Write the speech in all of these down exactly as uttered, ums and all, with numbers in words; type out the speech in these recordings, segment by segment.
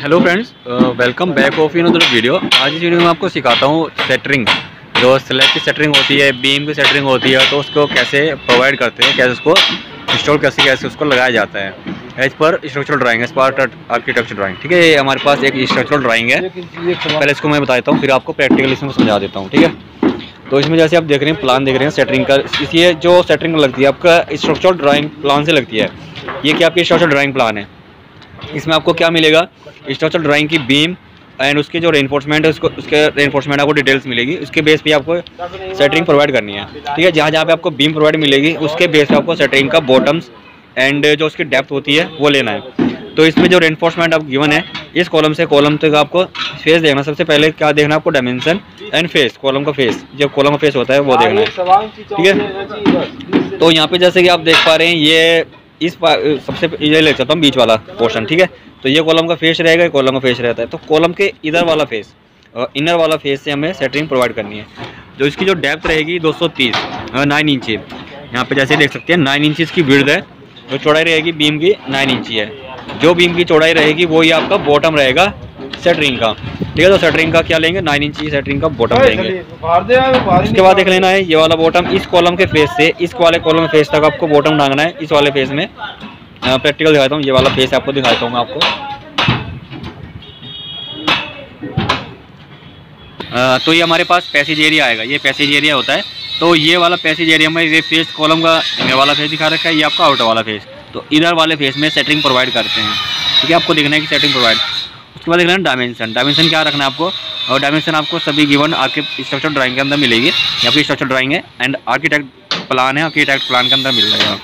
Hello friends, welcome back of you another video. आज इस video में आपको सिखाता हूँ सेटरिंग, जो स्लैब की सेटरिंग होती है, बीम की सेटरिंग होती है, तो उसको कैसे प्रोवाइड करते हैं, कैसे उसको इंस्टॉल कैसे कैसे उसको लगाया जाता है। As per structural drawing, as per architecture drawing, ठीक है। ये हमारे पास एक स्ट्रक्चरल ड्राइंग है, पहले इसको मैं बता देता हूँ, फिर आपको प्रैक्टिकली इसमें समझा देता हूँ, ठीक है। तो इसमें जैसे आप देख रहे हैं, प्लान देख रहे हैं सेटरिंग का। इसलिए जो सेटरिंग लगती है आपका स्ट्रक्चरल ड्राइंग प्लान से लगती है। ये क्या आपकी स्ट्रक्चरल ड्राइंग प्लान है, इसमें आपको क्या मिलेगा, स्ट्रक्चरल ड्राइंग की बीम एंड उसके जो रेनफोर्समेंट है, उसको उसके रेनफोर्समेंट आपको डिटेल्स मिलेगी। उसके बेस पे आपको सेटरिंग प्रोवाइड करनी है, ठीक है। जहाँ जहाँ पे आपको बीम प्रोवाइड मिलेगी, उसके बेस पे आपको सेटरिंग का बॉटम्स एंड जो उसकी डेप्थ होती है वो लेना है। तो इसमें जो रेनफोर्समेंट आप गिवन है, इस कॉलम से कॉलम तक आपको फेस देखना। सबसे पहले क्या देखना आपको, डायमेंशन एंड फेस, कॉलम का फेस, जब कॉलम का फेस होता है वो देखना है, ठीक है। तो यहाँ पे जैसे कि आप देख पा रहे हैं, ये इस सबसे ये ले सकता हूँ बीच वाला पोर्शन, ठीक है। तो ये कॉलम का फेस रहेगा, ये कॉलम का फेस रहता है। तो कॉलम के इधर वाला फेस, इनर वाला फेस से हमें सेटरिंग प्रोवाइड करनी है। जो इसकी जो डेप्थ रहेगी दो सौ तीस, नाइन इंची, यहाँ पे जैसे देख सकते हैं नाइन इंची की विड्थ है। जो चौड़ाई रहेगी बीम की नाइन इंची है, जो बीम की चौड़ाई रहेगी वो ये आपका बॉटम रहेगा सेटरिंग का, ठीक है। तो सेटरिंग का क्या लेंगे, नाइन इंची सेटरिंग का बॉटम लेंगे। उसके बाद देख लेना है ये वाला बॉटम, इस कॉलम के फेस से इस वाले कॉलम फेस तक आपको बॉटम डांगना है। इस वाले फेस में प्रैक्टिकल दिखाता हूँ, ये वाला फेस आपको दिखाता हूँ मैं आपको। आ, तो ये हमारे पास पैसेज एरिया आएगा, ये पैसेज एरिया होता है। तो ये वाला पैसेज एरिया में ये फेस कॉलम का इनर वाला फेस दिखा रखा है, ये आपका आउटर वाला फेस। तो इधर वाले फेस में सेटरिंग प्रोवाइड करते हैं, ठीक है। आपको देखना है कि सेटरिंग प्रोवाइड। उसके बाद देखना है डायमेंशन, डायमेंशन क्या रखना है आपको, और डायमेंशन आपको सभी गिवन आपके स्ट्रक्चर ड्राइंग के अंदर मिलेगी। ये आपकी स्ट्रक्चर ड्राइंग है एंड आर्किटेक्ट प्लान है, आर्किटेक्ट प्लान के अंदर मिल जाएगा।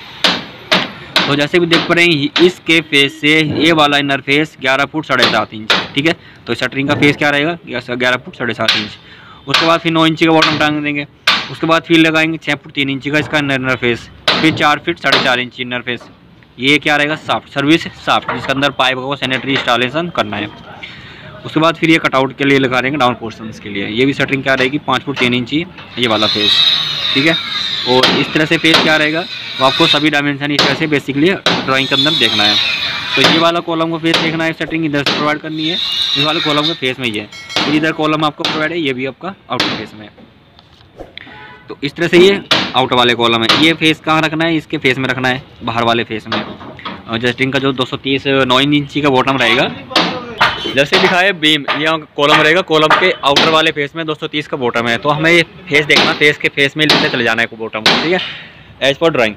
तो जैसे भी देख पा रहे हैं, इसके फेस से ये वाला इनर फेस ग्यारह फुट साढ़े सात इंच, ठीक है। तो सेटरिंग का फेस क्या रहेगा, ग्यारह फुट साढ़े सात इंच। उसके बाद फिर नौ इंची का बॉटम टांग देंगे। उसके बाद फिर लगाएंगे छः फुट तीन इंची का इसका इनर फेस, फिर चार फीट साढ़े चार इंची इनर फेस। ये क्या रहेगा, साफ्ट सर्विस साफ्ट, जिसके अंदर पाइप को सैनिटरी इंस्टॉलेशन करना है। उसके बाद फिर ये कटआउट के लिए लगा रहेंगे, डाउन पोर्शन के लिए। ये भी सेटरिंग क्या रहेगी, पाँच फुट तीन इंची ये वाला फेस, ठीक है। और इस तरह से फेस क्या रहेगा, तो आपको सभी डायमेंशन इस तरह से बेसिकली ड्राइंग के अंदर देखना है। तो ये वाला कॉलम का फेस देखना है, सेटरिंग इधर से प्रोवाइड करनी है, इस वाले कॉलम के फेस में ही है। फिर इधर कॉलम आपको प्रोवाइड है, ये भी आपका आउटर फेस में है। तो इस तरह से ये आउटर वाले कॉलम है। ये फेस कहाँ रखना है, इसके फेस में रखना है, बाहर वाले फेस में। और जस्टिंग का जो दो सौ तीस नौ इंची का बॉटम रहेगा, जैसे दिखाया बीम, ये कॉलम रहेगा, कॉलम के आउटर वाले फेस में दो सौ तीस का बॉटम है। तो हमें ये फेस देखना, फेस के फेस में लेते चले जाना है बॉटम को, ठीक है, एज पर ड्राइंग।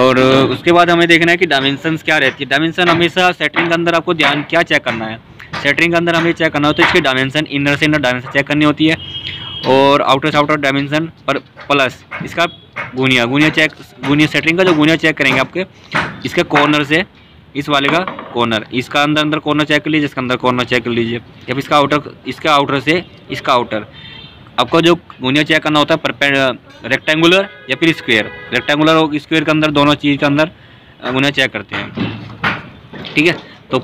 और उसके बाद हमें देखना है कि डायमेंशंस क्या रहती है। डायमेंशन हमेशा सेटरिंग के अंदर आपको ध्यान क्या चेक करना है, सेटरिंग के अंदर हमें चेक करना हो तो इसकी डायमेंशन इनर से इनर डायमेंशन चेक करनी होती है, और आउटर से आउटर डायमेंशन पर प्लस इसका गुनिया गुनिया चेक गुनिया सेटरिंग का जो गुनिया चेक करेंगे आपके, इसके कॉर्नर से इस वाले का कॉर्नर, इसका अंदर अंदर कॉर्नर चेक कर लीजिए, इसका अंदर कॉर्नर चेक कर लीजिए। जब इसका आउटर इसका आउटर से इसका आउटर आपको जो गुनिया चेक करना होता है, परपेंड रेक्टेंगुलर या फिर स्क्वेयर, रेक्टेंगुलर और स्क्वेयर के अंदर दोनों चीज़ के अंदर गुनिया चेक करते हैं, ठीक है। तो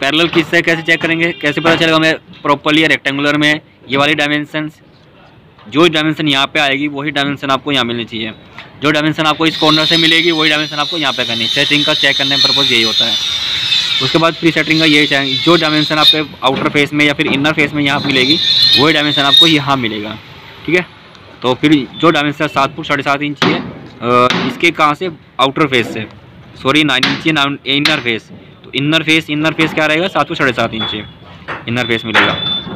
पैरेलल किससे कैसे चेक करेंगे, कैसे पता चलेगा हमें प्रॉपरली रेक्टेंगुलर में ये वाली डायमेंशंस, जो डायमेंशन यहाँ पे आएगी वही डायमेंशन आपको यहाँ मिलनी चाहिए, जो डायमेंशन आपको इस कॉर्नर से मिलेगी वही डायमेंशन आपको यहाँ पे करनी है। सेटरिंग का चेक करने का पर्पज़ यही होता है। उसके बाद फ्री सेटरिंग का यही चाहिए, जो डायमेंशन आपके आउटर फेस में या फिर इनर फेस में यहाँ मिलेगी वही डायमेंशन आपको यहाँ मिलेगा, ठीक है। तो फिर जो डायमेंशन सात फुट साढ़े सात इंची है, इसके कहाँ से, आउटर फेस से, सॉरी नाइन इंची नाइन इनर फेस। तो इनर फेस इनर फेस क्या रहेगा, सात फुट साढ़े सात इंची इनर फेस मिलेगा।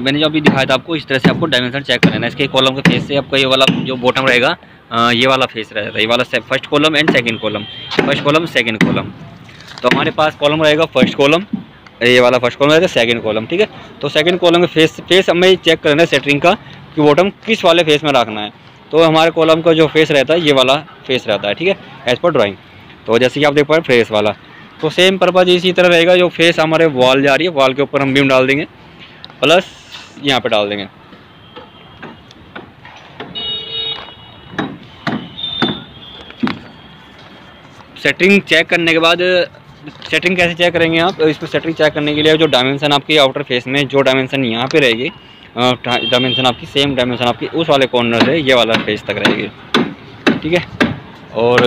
मैंने जो अभी दिखाया था आपको, इस तरह से आपको डायमेंशन चेक कर लेना। इसके कॉलम के फेस से आपका ये वाला जो बॉटम रहेगा, ये वाला फेस रहेगा, ये वाला first column and second column, first column second column. तो हमारे पास कॉलम रहेगा फर्स्ट कॉलम, ये वाला फर्स्ट कॉलम रहेगा, सेकंड कॉलम, ठीक है। तो सेकंड कॉलम के फेस फेस हमें चेक करना है सेटरिंग का कि बॉटम किस वाले फेस में रखना है। तो हमारे कॉलम का जो फेस रहता है, ये वाला फेस रहता है, ठीक है, एज पर ड्राइंग। तो जैसे कि आप देख पा रहे हैं फेस वाला, तो सेम पर्पज इसी तरह रहेगा। जो फेस हमारे वॉल जा रही है, वॉल के ऊपर हम बीम डाल देंगे, प्लस यहाँ पे डाल देंगे। सेटरिंग चेक करने के बाद, सेटरिंग कैसे चेक करेंगे आप, इसको सेटरिंग चेक करने के लिए जो डायमेंशन आपकी आउटर फेस में, जो डायमेंशन यहाँ पे रहेगी, डायमेंशन आपकी सेम डायमेंशन आपकी उस वाले कॉर्नर से ये वाला फेस तक रहेगी, ठीक है। और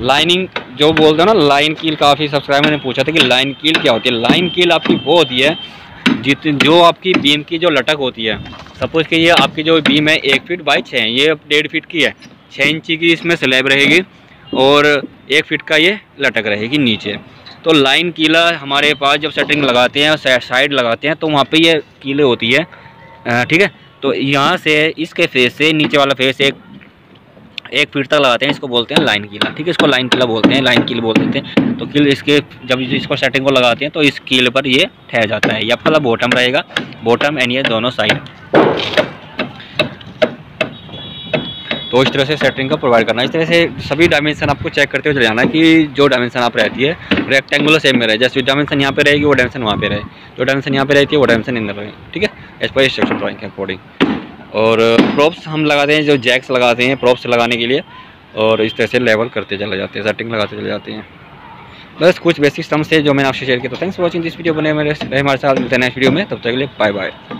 लाइनिंग जो बोलते हैं ना लाइन कील, काफ़ी सब्सक्राइबर ने पूछा था कि लाइन कील क्या होती है। लाइन कील आपकी वो होती है जित जो आपकी बीम की जो लटक होती है, सपोज़ कि ये आपकी जो बीम है एक फीट बाई छः, ये डेढ़ फीट की है, छः इंची की इसमें स्लैब रहेगी और एक फीट का ये लटक रहेगी नीचे। तो लाइन कीला हमारे पास जब सेटिंग लगाते हैं, साइड लगाते हैं, तो वहाँ पे ये कीले होती है, ठीक है। तो यहाँ से इसके फेस से नीचे वाला फेस एक एक फीट तक लगाते हैं, इसको बोलते हैं लाइन कीला, ठीक है। इसको लाइन कीला बोलते हैं, लाइन कील बोल देते हैं। तो कील इसके जब इसको सेटिंग को लगाते हैं तो इस कील पर ये ठहर जाता है। ये आपका बॉटम रहेगा, बॉटम एंड ये दोनों साइड। तो इस तरह से सेटिंग का प्रोवाइड करना, इस तरह से सभी डायमेंशन आपको चेक करते हुए चले जाना कि जो डायमेंशन आप रहती है रेक्टेंगुलर सेम में रहे। जैसे डायमेंशन यहाँ पे रहेगी वो डायमेंशन वहाँ पे रहे, जो डायमेंशन यहाँ पे रहती है वो डायमेंशन अंदर रहे, ठीक है, एज पर इंस्ट्रक्शन ड्राइंग के अकॉर्डिंग। और प्रॉप्स हम लगाते हैं, जो जैक्स लगाते हैं प्रॉप्स लगाने के लिए, और इस तरह से लेवल करते चले जाते हैं, सेटिंग लगाते चले जाते हैं। बस कुछ बेसिक सम्स थे जो मैंने आपसे शेयर किया। तो thanks for watching this video, बने मेरे हमारे साथ, मिलते हैं नेक्स्ट वीडियो में, तब तक के लिए बाय बाय।